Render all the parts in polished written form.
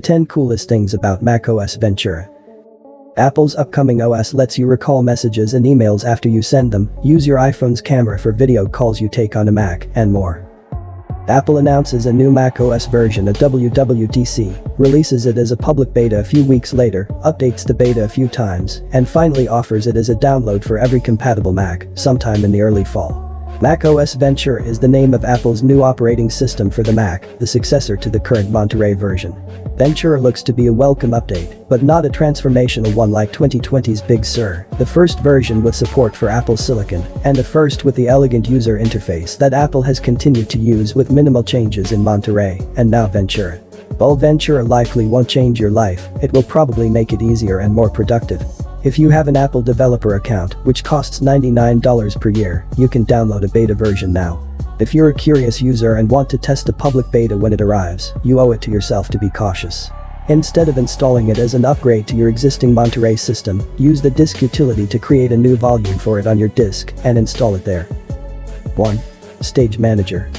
The 10 coolest things about macOS Ventura. Apple's upcoming OS lets you recall messages and emails after you send them, use your iPhone's camera for video calls you take on a Mac, and more. Apple announces a new macOS version at WWDC, releases it as a public beta a few weeks later, updates the beta a few times, and finally offers it as a download for every compatible Mac, sometime in the early fall. macOS Ventura is the name of Apple's new operating system for the Mac, the successor to the current Monterey version. Ventura looks to be a welcome update, but not a transformational one like 2020's Big Sur, the first version with support for Apple Silicon, and the first with the elegant user interface that Apple has continued to use with minimal changes in Monterey, and now Ventura. While Ventura likely won't change your life, it will probably make it easier and more productive. If you have an Apple developer account, which costs $99 per year, you can download a beta version now. If you're a curious user and want to test the public beta when it arrives, you owe it to yourself to be cautious. Instead of installing it as an upgrade to your existing Monterey system, use the disk utility to create a new volume for it on your disk and install it there. 1. Stage Manager.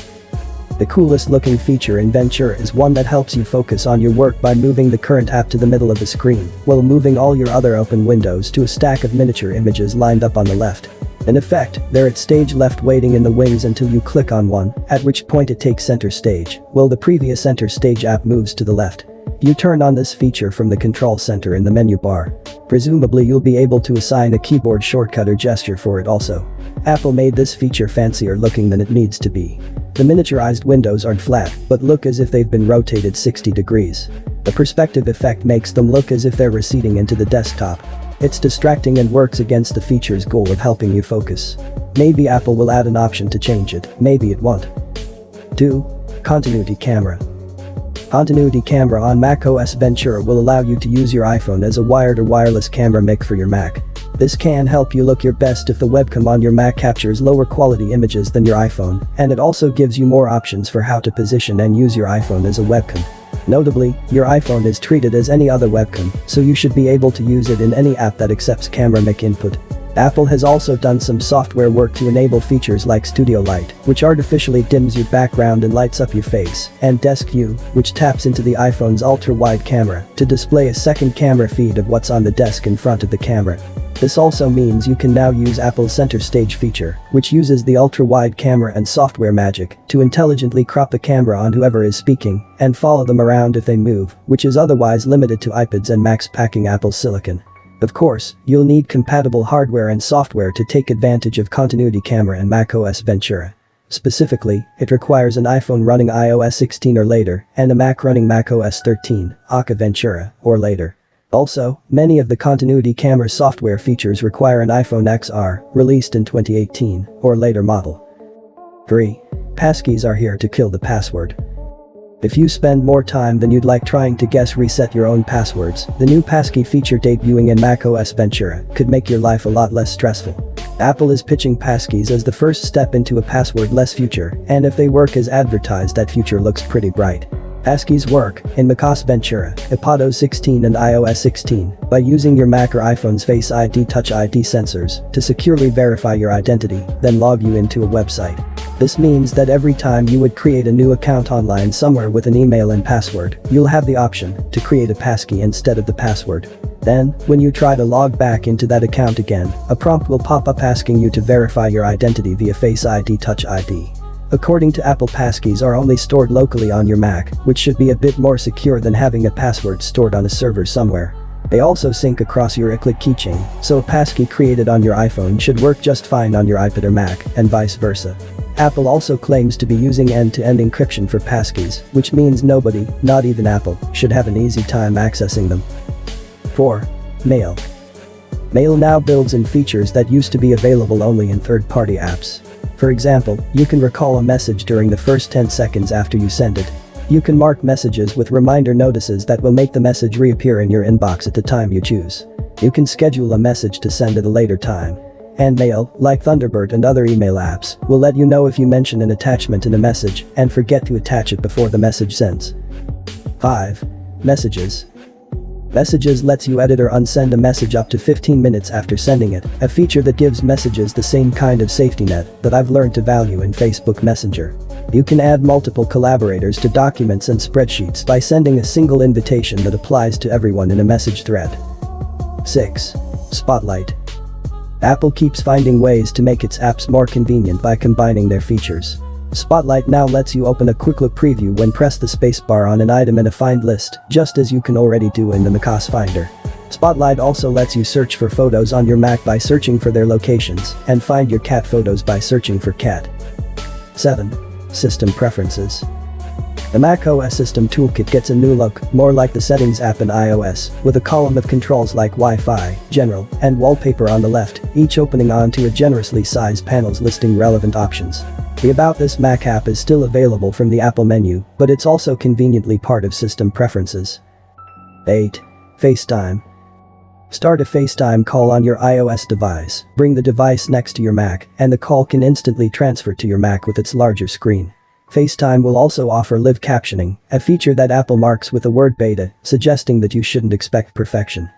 The coolest looking feature in Ventura is one that helps you focus on your work by moving the current app to the middle of the screen, while moving all your other open windows to a stack of miniature images lined up on the left. In effect, they're at stage left waiting in the wings until you click on one, at which point it takes center stage, while the previous center stage app moves to the left. You turn on this feature from the control center in the menu bar. Presumably you'll be able to assign a keyboard shortcut or gesture for it also. Apple made this feature fancier looking than it needs to be. The miniaturized windows aren't flat, but look as if they've been rotated 60 degrees. The perspective effect makes them look as if they're receding into the desktop. It's distracting and works against the feature's goal of helping you focus. Maybe Apple will add an option to change it, maybe it won't. 2. Continuity Camera. Continuity Camera on macOS Ventura will allow you to use your iPhone as a wired or wireless camera mic for your Mac. This can help you look your best if the webcam on your Mac captures lower quality images than your iPhone, and it also gives you more options for how to position and use your iPhone as a webcam. Notably, your iPhone is treated as any other webcam, so you should be able to use it in any app that accepts camera mic input. Apple has also done some software work to enable features like Studio Light, which artificially dims your background and lights up your face, and Desk View, which taps into the iPhone's ultra-wide camera to display a second camera feed of what's on the desk in front of the camera. This also means you can now use Apple's center stage feature, which uses the ultra-wide camera and software magic to intelligently crop the camera on whoever is speaking and follow them around if they move, which is otherwise limited to iPads and Macs packing Apple Silicon. Of course, you'll need compatible hardware and software to take advantage of Continuity Camera and macOS Ventura. Specifically, it requires an iPhone running iOS 16 or later and a Mac running macOS 13, Aka Ventura, or later. Also, many of the Continuity Camera software features require an iPhone XR, released in 2018, or later model. 3. Passkeys are here to kill the password. If you spend more time than you'd like trying to guess reset your own passwords, the new passkey feature debuting in macOS Ventura could make your life a lot less stressful. Apple is pitching passkeys as the first step into a password-less future, and if they work as advertised, that future looks pretty bright. Passkeys work, in macOS Ventura, iPadOS 16 and iOS 16, by using your Mac or iPhone's Face ID Touch ID sensors to securely verify your identity, then log you into a website. This means that every time you would create a new account online somewhere with an email and password, you'll have the option to create a passkey instead of the password. Then, when you try to log back into that account again, a prompt will pop up asking you to verify your identity via Face ID Touch ID. According to Apple, passkeys are only stored locally on your Mac, which should be a bit more secure than having a password stored on a server somewhere. They also sync across your iCloud keychain, so a passkey created on your iPhone should work just fine on your iPad or Mac, and vice versa. Apple also claims to be using end-to-end encryption for passkeys, which means nobody, not even Apple, should have an easy time accessing them. 4. Mail. Mail now builds in features that used to be available only in third-party apps. For example, you can recall a message during the first 10 seconds after you send it. You can mark messages with reminder notices that will make the message reappear in your inbox at the time you choose. You can schedule a message to send at a later time. And Mail, like Thunderbird and other email apps, will let you know if you mention an attachment in a message and forget to attach it before the message sends. 5. Messages. Messages lets you edit or unsend a message up to 15 minutes after sending it, a feature that gives messages the same kind of safety net that I've learned to value in Facebook Messenger. You can add multiple collaborators to documents and spreadsheets by sending a single invitation that applies to everyone in a message thread. 6. Spotlight. Apple keeps finding ways to make its apps more convenient by combining their features. Spotlight now lets you open a quick look preview when press the spacebar on an item in a find list, just as you can already do in the macOS Finder. Spotlight also lets you search for photos on your Mac by searching for their locations, and find your cat photos by searching for cat. 7. System Preferences. The macOS System Toolkit gets a new look, more like the Settings app in iOS, with a column of controls like Wi-Fi, General, and Wallpaper on the left, each opening onto a generously sized panels listing relevant options. The About This Mac app is still available from the Apple menu, but it's also conveniently part of System Preferences. 8. FaceTime. Start a FaceTime call on your iOS device, bring the device next to your Mac, and the call can instantly transfer to your Mac with its larger screen. FaceTime will also offer live captioning, a feature that Apple marks with the word beta, suggesting that you shouldn't expect perfection.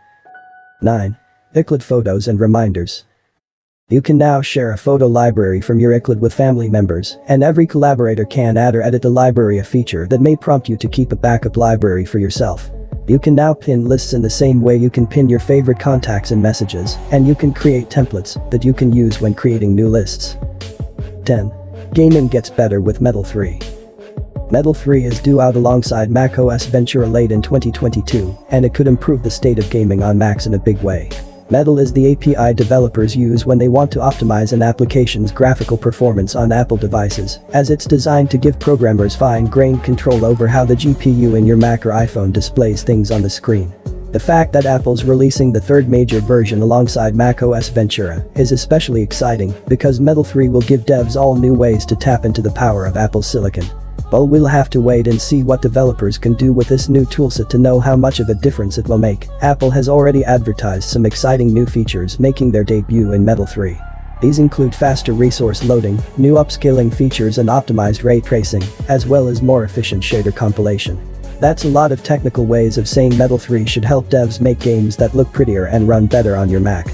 9. iCloud Photos and Reminders. You can now share a photo library from your iCloud with family members, and every collaborator can add or edit the library, a feature that may prompt you to keep a backup library for yourself. You can now pin lists in the same way you can pin your favorite contacts and messages, and you can create templates that you can use when creating new lists. 10. Gaming gets better with Metal 3. Metal 3 is due out alongside macOS Ventura late in 2022, and it could improve the state of gaming on Macs in a big way. Metal is the API developers use when they want to optimize an application's graphical performance on Apple devices, as it's designed to give programmers fine-grained control over how the GPU in your Mac or iPhone displays things on the screen. The fact that Apple's releasing the third major version alongside macOS Ventura is especially exciting because Metal 3 will give devs all new ways to tap into the power of Apple Silicon. But we'll have to wait and see what developers can do with this new toolset to know how much of a difference it will make. Apple has already advertised some exciting new features making their debut in Metal 3. These include faster resource loading, new upscaling features and optimized ray tracing, as well as more efficient shader compilation. That's a lot of technical ways of saying Metal 3 should help devs make games that look prettier and run better on your Mac.